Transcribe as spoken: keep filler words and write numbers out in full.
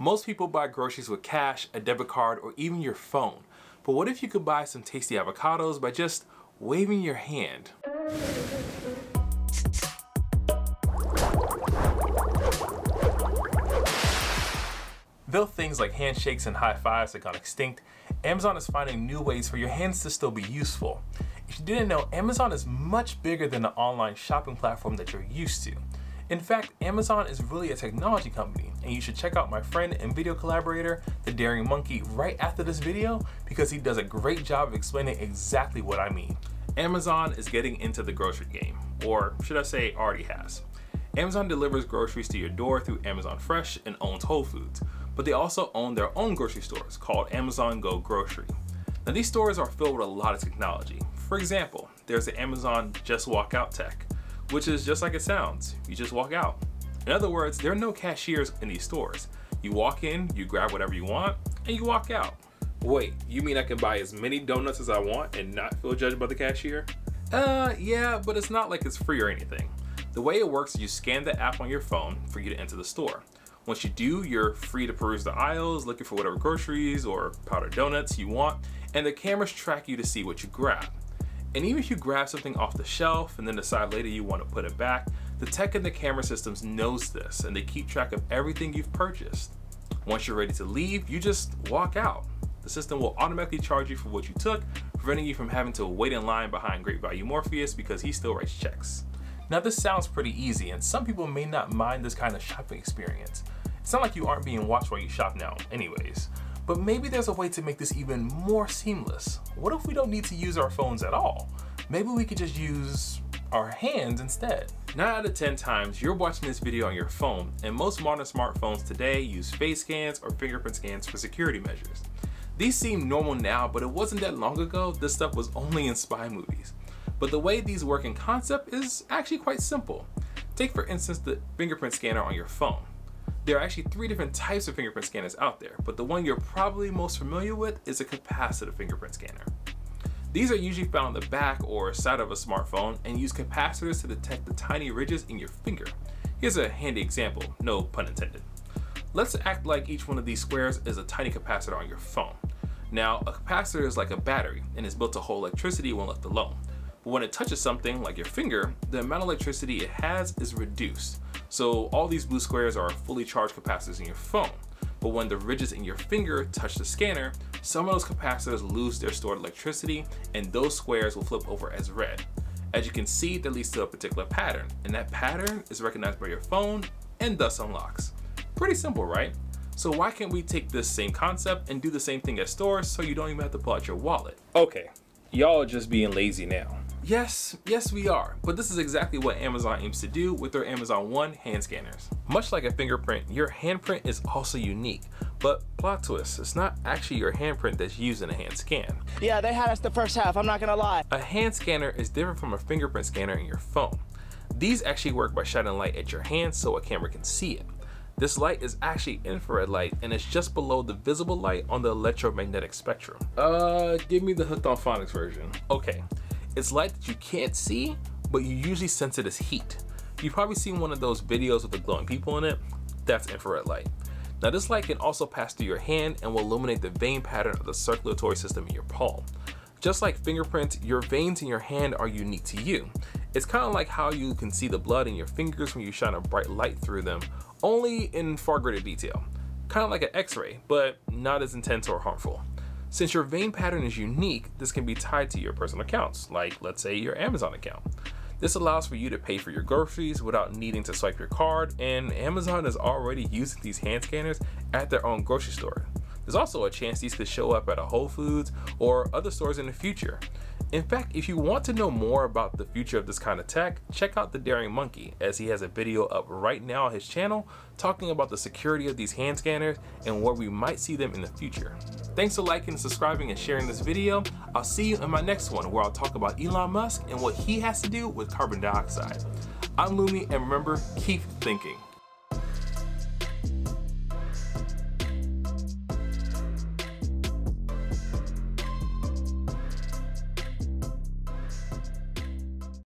Most people buy groceries with cash, a debit card, or even your phone. But what if you could buy some tasty avocados by just waving your hand? Though things like handshakes and high fives have gone extinct, Amazon is finding new ways for your hands to still be useful. If you didn't know, Amazon is much bigger than the online shopping platform that you're used to. In fact, Amazon is really a technology company, and you should check out my friend and video collaborator, The Daring Monkey, right after this video because he does a great job of explaining exactly what I mean. Amazon is getting into the grocery game, or should I say already has. Amazon delivers groceries to your door through Amazon Fresh and owns Whole Foods, but they also own their own grocery stores called Amazon Go Grocery. Now these stores are filled with a lot of technology. For example, there's the Amazon Just Walk Out tech, which is just like it sounds, you just walk out. In other words, there are no cashiers in these stores. You walk in, you grab whatever you want, and you walk out. Wait, you mean I can buy as many donuts as I want and not feel judged by the cashier? Uh, yeah, but it's not like it's free or anything. The way it works is you scan the app on your phone for you to enter the store. Once you do, you're free to peruse the aisles, looking for whatever groceries or powdered donuts you want, and the cameras track you to see what you grab. And even if you grab something off the shelf and then decide later you want to put it back, the tech in the camera systems knows this and they keep track of everything you've purchased. Once you're ready to leave, you just walk out. The system will automatically charge you for what you took, preventing you from having to wait in line behind Great Value Morpheus because he still writes checks. Now this sounds pretty easy and some people may not mind this kind of shopping experience. It's not like you aren't being watched while you shop now anyways. But maybe there's a way to make this even more seamless. What if we don't need to use our phones at all? Maybe we could just use our hands instead. nine out of ten times, you're watching this video on your phone, and most modern smartphones today use face scans or fingerprint scans for security measures. These seem normal now, but it wasn't that long ago this stuff was only in spy movies. But the way these work in concept is actually quite simple. Take for instance the fingerprint scanner on your phone. There are actually three different types of fingerprint scanners out there, but the one you're probably most familiar with is a capacitive fingerprint scanner. These are usually found on the back or side of a smartphone and use capacitors to detect the tiny ridges in your finger. Here's a handy example, no pun intended. Let's act like each one of these squares is a tiny capacitor on your phone. Now, a capacitor is like a battery and is built to hold electricity when left alone. But when it touches something, like your finger, the amount of electricity it has is reduced. So all these blue squares are fully charged capacitors in your phone, but when the ridges in your finger touch the scanner, some of those capacitors lose their stored electricity and those squares will flip over as red. As you can see, that leads to a particular pattern, and that pattern is recognized by your phone and thus unlocks. Pretty simple, right? So why can't we take this same concept and do the same thing at stores so you don't even have to pull out your wallet? Okay, y'all are just being lazy now. Yes, yes we are, but this is exactly what Amazon aims to do with their Amazon One hand scanners. Much like a fingerprint, your handprint is also unique, but plot twist, it's not actually your handprint that's used in a hand scan. Yeah, they had us the first half, I'm not gonna lie. A hand scanner is different from a fingerprint scanner in your phone. These actually work by shining light at your hand so a camera can see it. This light is actually infrared light and it's just below the visible light on the electromagnetic spectrum. Uh, give me the Hooked on Phonics version. Okay. It's light that you can't see, but you usually sense it as heat. You've probably seen one of those videos with the glowing people in it. That's infrared light. Now this light can also pass through your hand and will illuminate the vein pattern of the circulatory system in your palm. Just like fingerprints, your veins in your hand are unique to you. It's kind of like how you can see the blood in your fingers when you shine a bright light through them, only in far greater detail. Kind of like an X-ray, but not as intense or harmful. Since your vein pattern is unique, this can be tied to your personal accounts, like let's say your Amazon account. This allows for you to pay for your groceries without needing to swipe your card, and Amazon is already using these hand scanners at their own grocery store. There's also a chance these could show up at a Whole Foods or other stores in the future. In fact, if you want to know more about the future of this kind of tech, check out The Daring Monkey, as he has a video up right now on his channel talking about the security of these hand scanners and where we might see them in the future. Thanks for liking, subscribing, and sharing this video. I'll see you in my next one where I'll talk about Elon Musk and what he has to do with carbon dioxide. I'm Lumi, and remember, keep thinking.